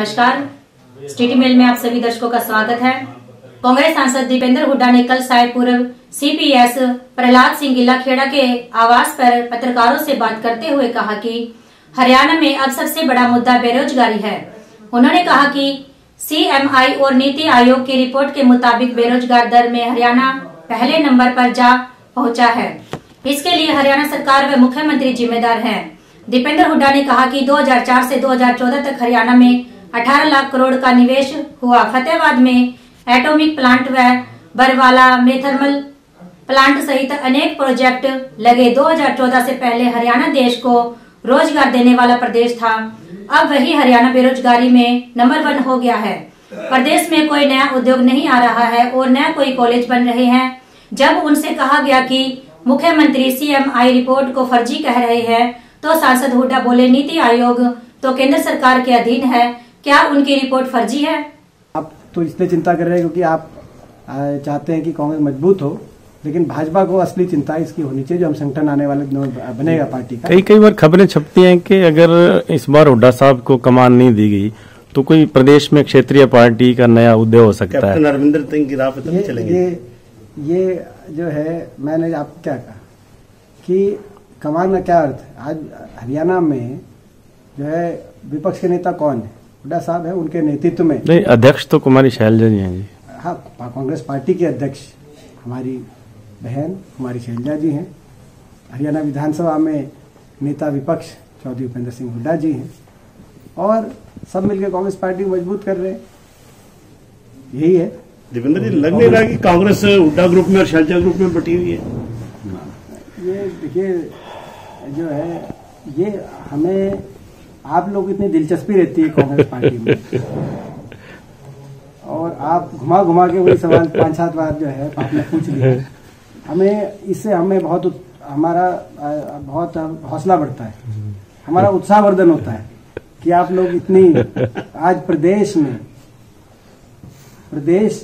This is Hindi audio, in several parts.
नमस्कार। सिटी मेल में आप सभी दर्शकों का स्वागत है। कांग्रेस सांसद दीपेंद्र हुड्डा ने कल सायपुर सीपीएस प्रहलाद सिंह लखेड़ा के आवास पर पत्रकारों से बात करते हुए कहा कि हरियाणा में अब सबसे बड़ा मुद्दा बेरोजगारी है। उन्होंने कहा कि सीएमआई और नीति आयोग की रिपोर्ट के मुताबिक बेरोजगार दर में हरियाणा पहले नंबर पर जा पहुँचा है। इसके लिए हरियाणा सरकार व मुख्यमंत्री जिम्मेदार है। दीपेंद्र हुड्डा ने कहा कि 2004 से 2014 तक हरियाणा में 18 लाख करोड़ का निवेश हुआ। फतेहाबाद में एटॉमिक प्लांट व बरवाला में थर्मल प्लांट सहित अनेक प्रोजेक्ट लगे। 2014 से पहले हरियाणा देश को रोजगार देने वाला प्रदेश था। अब वही हरियाणा बेरोजगारी में नंबर 1 हो गया है। प्रदेश में कोई नया उद्योग नहीं आ रहा है और न कोई कॉलेज बन रहे हैं। जब उनसे कहा गया कि मुख्यमंत्री सीएमआई रिपोर्ट को फर्जी कह रहे हैं तो सांसद हुड्डा बोले, नीति आयोग तो केंद्र सरकार के अधीन है, क्या उनकी रिपोर्ट फर्जी है? आप तो इसलिए चिंता कर रहे हैं क्योंकि आप चाहते हैं कि कांग्रेस मजबूत हो, लेकिन भाजपा को असली चिंता इसकी होनी चाहिए जो हम संगठन आने वाले बनेगा पार्टी का। कई बार खबरें छपती हैं कि अगर इस बार हुड्डा साहब को कमान नहीं दी गई तो कोई प्रदेश में क्षेत्रीय पार्टी का नया उदय हो सकता है। अरविंदर सिंह की राह पर चलेंगे। ये जो है, मैंने आप क्या कहा कि कमान का क्या अर्थ है। आज हरियाणा में जो है विपक्ष के नेता कौन है? हुड्डा साहब है, उनके नेतृत्व में। नहीं, अध्यक्ष तो कुमारी शैलजा जी हैं। हाँ, कांग्रेस पार्टी के अध्यक्ष हमारी बहन कुमारी शैलजा जी हैं। हरियाणा विधानसभा में नेता विपक्ष चौधरी भूपेंद्र सिंह हुड्डा जी हैं और सब मिलकर कांग्रेस पार्टी को मजबूत कर रहे हैं। यही है। दीपेंद्र जी, लग नहीं रहा कि कांग्रेस हुड्डा ग्रुप में और शैलजा ग्रुप में बटी हुई है। ये देखिए जो है, ये हमें आप लोग इतनी दिलचस्पी रहती है कांग्रेस पार्टी में और आप घुमा घुमा के वही सवाल 5-7 बार जो है आपने पूछ लिया। हमें इससे हमें बहुत हमारा बहुत हौसला बढ़ता है, हमारा उत्साहवर्धन होता है कि आप लोग इतनी आज प्रदेश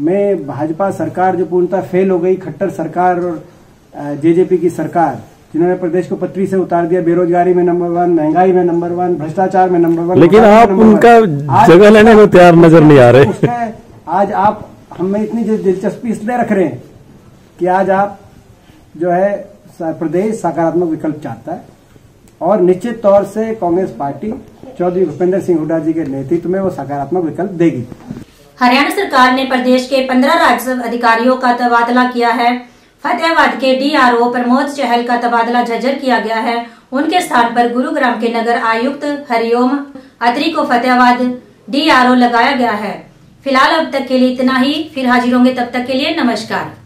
में भाजपा सरकार जो पूर्णतः फेल हो गई, खट्टर सरकार और जेजेपी की सरकार जिन्होंने प्रदेश को पटरी से उतार दिया, बेरोजगारी में नंबर 1, महंगाई में नंबर 1, भ्रष्टाचार में नंबर 1, लेकिन आप उनका जगह लेने को तैयार नजर नहीं आ रहे। आज आप हमें इतनी दिलचस्पी इसलिए रख रहे हैं कि आज आप जो है प्रदेश सकारात्मक विकल्प चाहता है और निश्चित तौर से कांग्रेस पार्टी चौधरी भूपेंद्र सिंह हुड्डा जी के नेतृत्व में वो सकारात्मक विकल्प देगी। हरियाणा सरकार ने प्रदेश के 15 राजस्व अधिकारियों का तबादला किया है। फतेहाबाद के डीआरओ प्रमोद चहल का तबादला झज्जर किया गया है। उनके स्थान पर गुरुग्राम के नगर आयुक्त हरिओम अत्री को फतेहाबाद डीआरओ लगाया गया है। फिलहाल अब तक के लिए इतना ही, फिर हाजिर होंगे, तब तक के लिए नमस्कार।